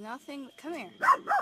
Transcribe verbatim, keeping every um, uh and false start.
Nothing. Come here.